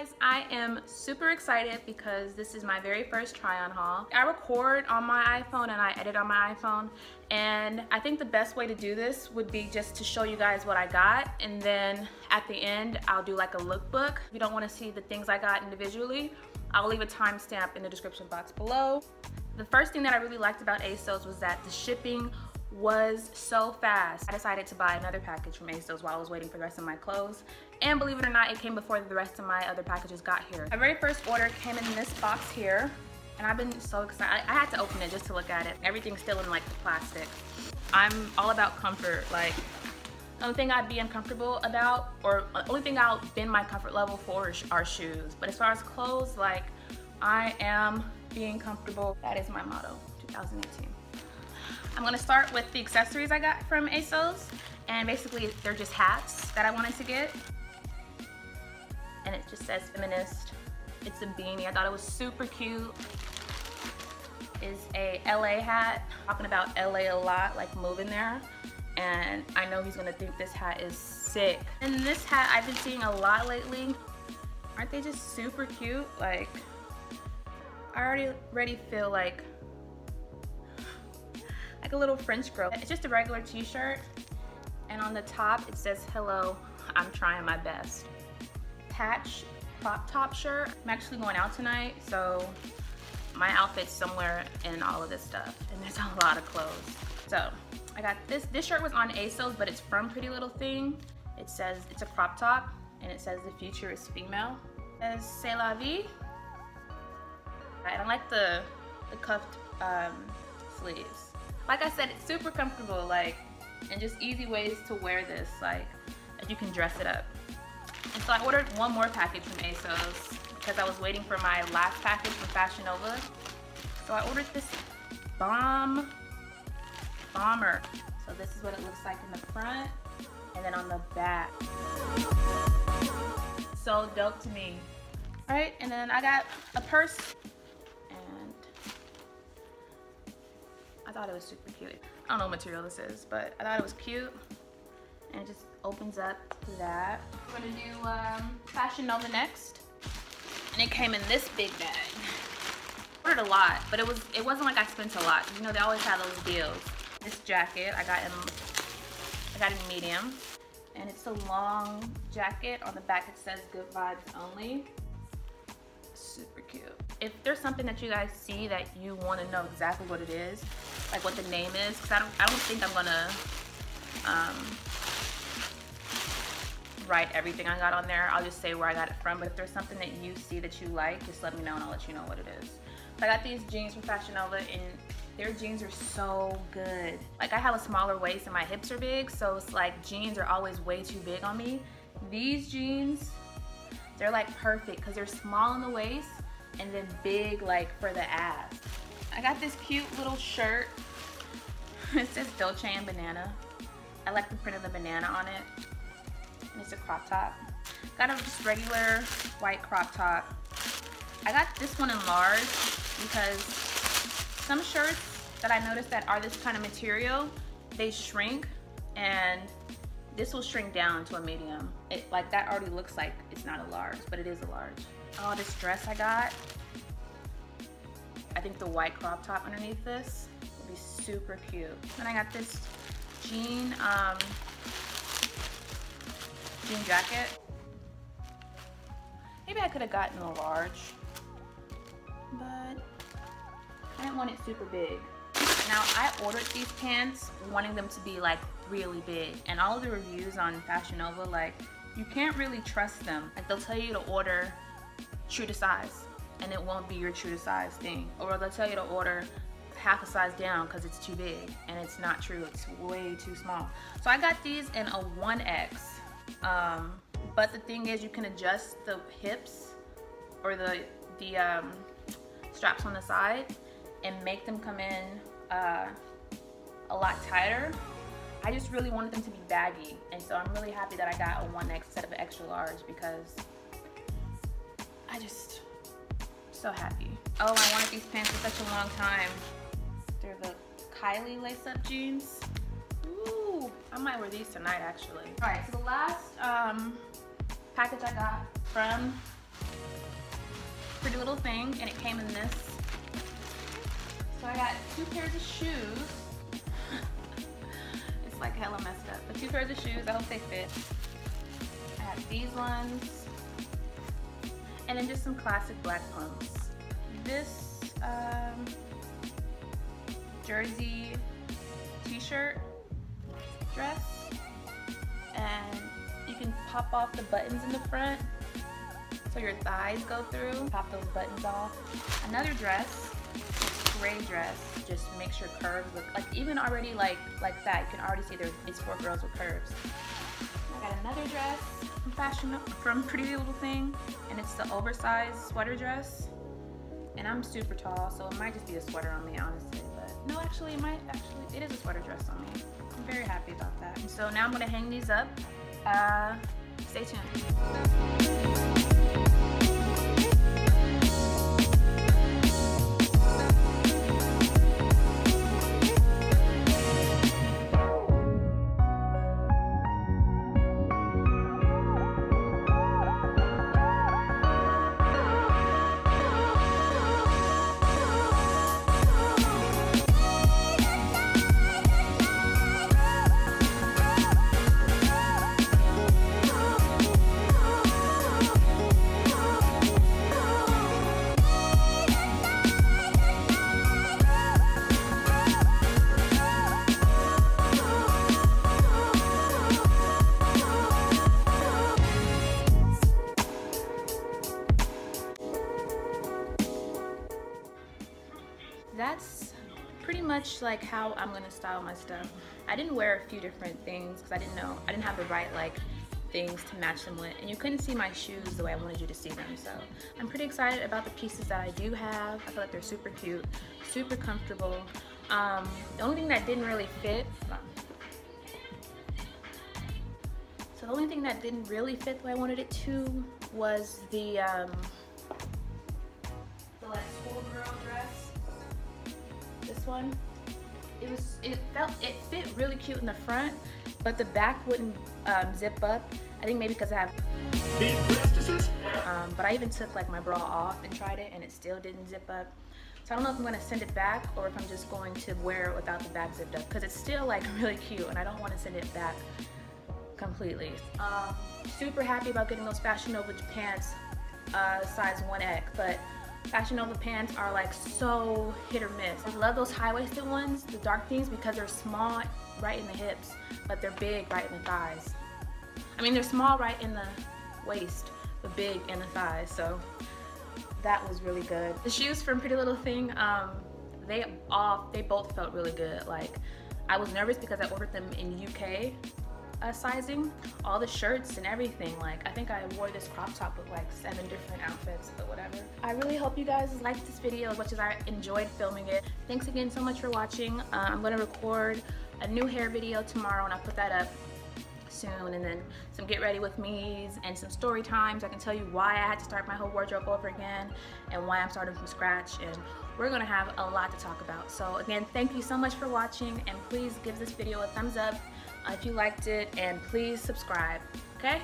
guys, I am super excited because this is my very first try on haul. I record on my iPhone and I edit on my iPhone, and I think the best way to do this would be just to show you guys what I got, and then at the end I'll do like a lookbook. If you don't want to see the things I got individually, I'll leave a timestamp in the description box below. The first thing that I really liked about ASOS was that the shipping was so fast. I decided to buy another package from ASOS while I was waiting for the rest of my clothes. And believe it or not, it came before the rest of my other packages got here. My very first order came in this box here, and I've been so excited. I had to open it just to look at it. Everything's still in like the plastic. I'm all about comfort. Like, the only thing I'd be uncomfortable about, or the only thing I'll bend my comfort level for are shoes. But as far as clothes, like, I am being comfortable. That is my motto, 2018. I'm gonna start with the accessories I got from ASOS, and basically they're just hats that I wanted to get. And it just says feminist. It's a beanie. I thought it was super cute. It's a LA hat. Talking about LA a lot, like moving there. And I know he's gonna think this hat is sick. And this hat I've been seeing a lot lately. Aren't they just super cute? Like, I already feel like a little French girl. It's just a regular t-shirt, and on the top it says, "Hello, I'm trying my best." Patch crop top shirt. I'm actually going out tonight, so my outfit's somewhere in all of this stuff, and there's a lot of clothes. So I got this. This shirt was on ASOS, but it's from Pretty Little Thing. It says, it's a crop top, and it says the future is female. It says "C'est la vie." I don't like the cuffed sleeves. Like I said, it's super comfortable, like, and just easy ways to wear this, like, you can dress it up. And so I ordered one more package from ASOS because I was waiting for my last package from Fashion Nova. So I ordered this bomber. So this is what it looks like in the front, and then on the back. So dope to me. All right, and then I got a purse. I thought it was super cute. I don't know what material this is, but I thought it was cute. And it just opens up to that. I'm gonna do Fashion Nova next. And it came in this big bag. I ordered a lot, but it wasn't like I spent a lot. You know, they always have those deals. This jacket I got in medium. And it's a long jacket. On the back it says "Good Vibes Only." Super cute. If there's something that you guys see that you want to know exactly what it is, like what the name is, because I don't think I'm gonna write everything I got on there. I'll just say where I got it from. But if there's something that you see that you like, just let me know and I'll let you know what it is. So I got these jeans from Fashion Nova, and their jeans are so good. Like, I have a smaller waist and my hips are big, so it's like jeans are always way too big on me. These jeans, they're like perfect because they're small in the waist and then big like for the ass. I got this cute little shirt. It says "Dolce and Banana." I like the print of the banana on it. And it's a crop top. Got a just regular white crop top. I got this one in large because some shirts that I noticed that are this kind of material, they shrink, and this will shrink down to a medium. It, like, that already looks like it's not a large, but it is a large. Oh, this dress I got. I think the white crop top underneath this will be super cute. Then I got this jean jacket. Maybe I could have gotten a large, but I didn't want it super big. Now, I ordered these pants wanting them to be like really big, and all of the reviews on Fashion Nova, like, you can't really trust them. Like, they'll tell you to order true to size, and it won't be your true to size thing. Or they'll tell you to order half a size down because it's too big, and it's not true. It's way too small. So I got these in a 1X, but the thing is, you can adjust the hips or the straps on the side and make them come in a lot tighter. I just really wanted them to be baggy, and so I'm really happy that I got a 1X instead of an extra large, because I just, so happy. Oh, I wanted these pants for such a long time. They're the Kylie lace-up jeans. Ooh, I might wear these tonight, actually. All right, so the last package I got from Pretty Little Thing, and it came in this. So I got two pairs of shoes. It's like hella messed up, but two pairs of shoes. I hope they fit. I have these ones, and then just some classic black pumps. This jersey t-shirt dress, and you can pop off the buttons in the front so your thighs go through. Pop those buttons off. Another dress, gray dress, just makes your curves look like, even already like that. You can already see there it's for girls with curves. I got another dress from Fashion Nova, from Pretty Little Thing, and it's the oversized sweater dress. And I'm super tall, so it might just be a sweater on me, honestly. But no, actually, it might actually it is a sweater dress on me. I'm very happy about that. And so now I'm gonna hang these up. Stay tuned. That's pretty much like how I'm gonna style my stuff. I didn't wear a few different things because I didn't know, I didn't have the right like things to match them with, and you couldn't see my shoes the way I wanted you to see them. So I'm pretty excited about the pieces that I do have. I feel like they're super cute, super comfortable. The only thing that didn't really fit, so the only thing that didn't really fit the way I wanted it to was the like schoolgirl dress. This one, it fit really cute in the front, but the back wouldn't zip up. I think maybe because I have these breasts. But I even took like my bra off and tried it, and it still didn't zip up. So I don't know if I'm gonna send it back or if I'm just going to wear it without the back zipped up, because it's still like really cute, and I don't want to send it back completely. Super happy about getting those Fashion Nova pants, size 1X, but. Fashion Nova pants are like so hit or miss. I love those high-waisted ones, the dark things, because they're small right in the hips, but they're big right in the thighs. I mean, they're small right in the waist, but big in the thighs, so that was really good. The shoes from Pretty Little Thing, they both felt really good. Like, I was nervous because I ordered them in UK sizing. All the shirts and everything, like I think I wore this crop top with like 7 different outfits, but whatever. I really hope you guys liked this video as much as I enjoyed filming it. Thanks again so much for watching. I'm gonna record a new hair video tomorrow, and I'll put that up soon, and then some get ready with me's and some story times. I can tell you why I had to start my whole wardrobe over again and why I'm starting from scratch, and we're gonna have a lot to talk about. So again, thank you so much for watching, and please give this video a thumbs up if you liked it, and please subscribe, okay?